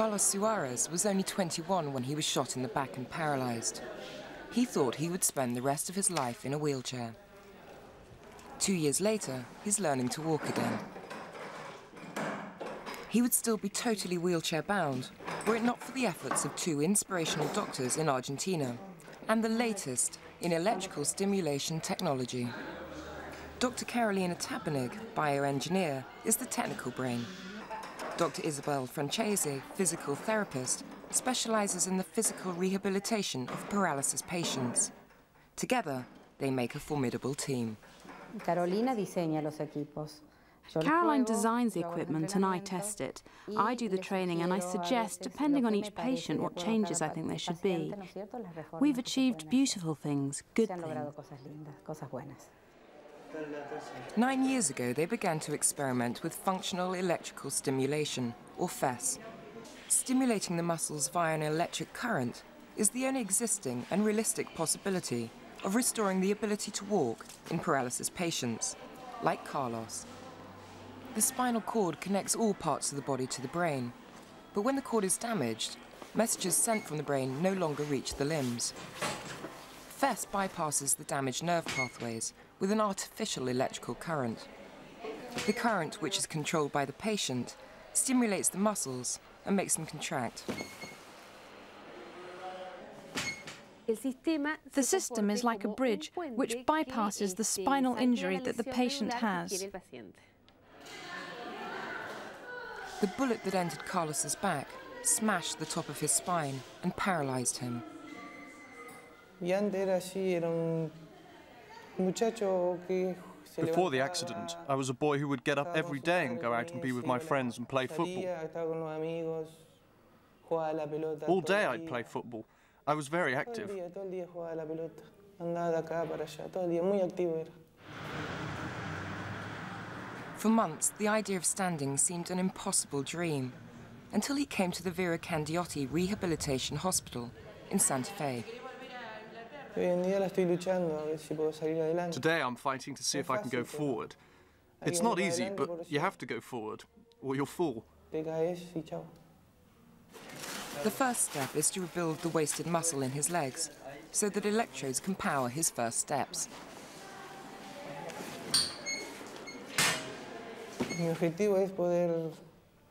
Carlos Suarez was only 21 when he was shot in the back and paralyzed. He thought he would spend the rest of his life in a wheelchair. 2 years later, he's learning to walk again. He would still be totally wheelchair-bound were it not for the efforts of two inspirational doctors in Argentina and the latest in electrical stimulation technology. Dr. Carolina Tabernig, bioengineer, is the technical brain. Dr. Isabel Francesi, physical therapist, specializes in the physical rehabilitation of paralysis patients. Together, they make a formidable team. Caroline designs the equipment and I test it. I do the training and I suggest, depending on each patient, what changes I think there should be. We've achieved beautiful things, good things. 9 years ago, they began to experiment with functional electrical stimulation, or FES. Stimulating the muscles via an electric current is the only existing and realistic possibility of restoring the ability to walk in paralysis patients, like Carlos. The spinal cord connects all parts of the body to the brain, but when the cord is damaged, messages sent from the brain no longer reach the limbs. FES bypasses the damaged nerve pathways with an artificial electrical current. The current, which is controlled by the patient, stimulates the muscles and makes them contract. The system is like a bridge which bypasses the spinal injury that the patient has. The bullet that entered Carlos's back smashed the top of his spine and paralyzed him. Before the accident, I was a boy who would get up every day and go out and be with my friends and play football. All day I'd play football. I was very active. For months, the idea of standing seemed an impossible dream, until he came to the Vera Candiotti Rehabilitation Hospital in Santa Fe. Today I'm fighting to see if I can go forward. It's not easy, but you have to go forward, or you'll fall. The first step is to rebuild the wasted muscle in his legs, so that electrodes can power his first steps.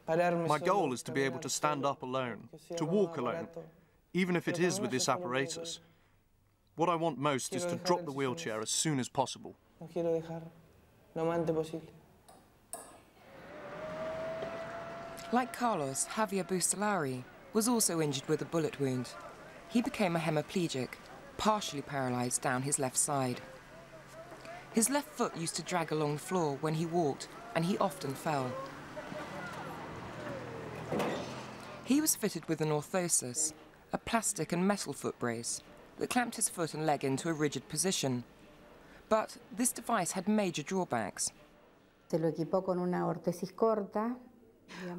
My goal is to be able to stand up alone, to walk alone, even if it is with this apparatus. What I want most is to drop the wheelchair as soon as possible. Like Carlos, Javier Bussolari was also injured with a bullet wound. He became a hemiplegic, partially paralyzed down his left side. His left foot used to drag along the floor when he walked, and he often fell. He was fitted with an orthosis, a plastic and metal foot brace that clamped his foot and leg into a rigid position. But this device had major drawbacks.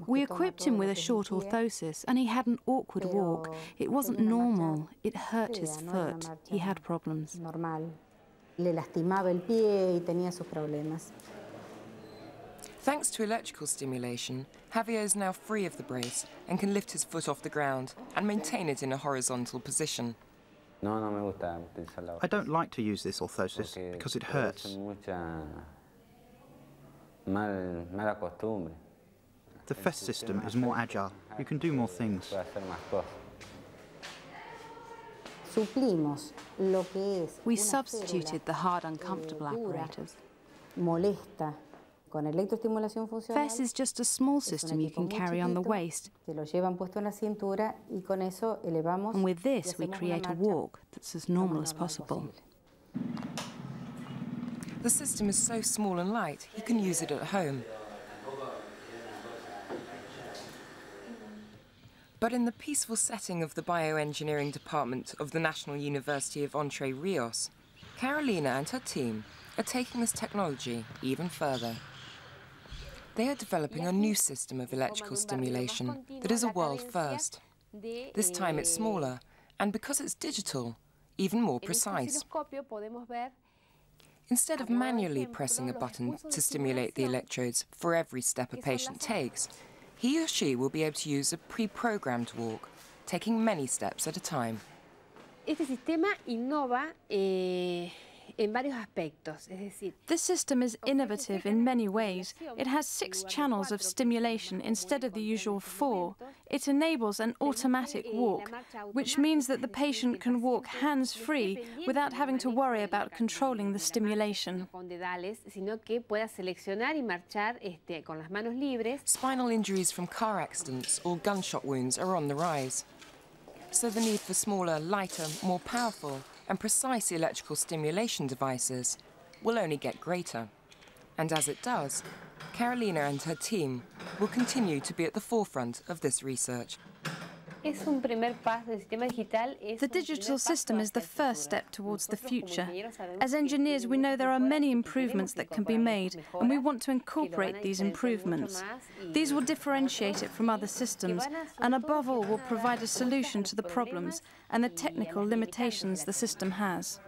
We equipped him with a short orthosis, and he had an awkward walk. It wasn't normal. It hurt his foot. He had problems. Thanks to electrical stimulation, Javier is now free of the brace and can lift his foot off the ground and maintain it in a horizontal position. I don't like to use this orthosis because it hurts. The FES system is more agile. You can do more things. We substituted the hard, uncomfortable apparatus. FES is just a small system you can carry on the waist. And with this, we create a walk that's as normal as possible. The system is so small and light, he can use it at home. But in the peaceful setting of the bioengineering department of the National University of Entre Rios, Carolina and her team are taking this technology even further. They are developing a new system of electrical stimulation that is a world first. This time it's smaller, and because it's digital, even more precise. Instead of manually pressing a button to stimulate the electrodes for every step a patient takes, He or she will be able to use a pre-programmed walk, taking many steps at a time. This system is innovative in many ways. It has 6 channels of stimulation instead of the usual 4. It enables an automatic walk, which means that the patient can walk hands-free without having to worry about controlling the stimulation. Spinal injuries from car accidents or gunshot wounds are on the rise. So the need for smaller, lighter, more powerful and precise electrical stimulation devices will only get greater. And as it does, Carolina and her team will continue to be at the forefront of this research. The digital system is the first step towards the future. As engineers, we know there are many improvements that can be made, and we want to incorporate these improvements. These will differentiate it from other systems, and above all, will provide a solution to the problems and the technical limitations the system has.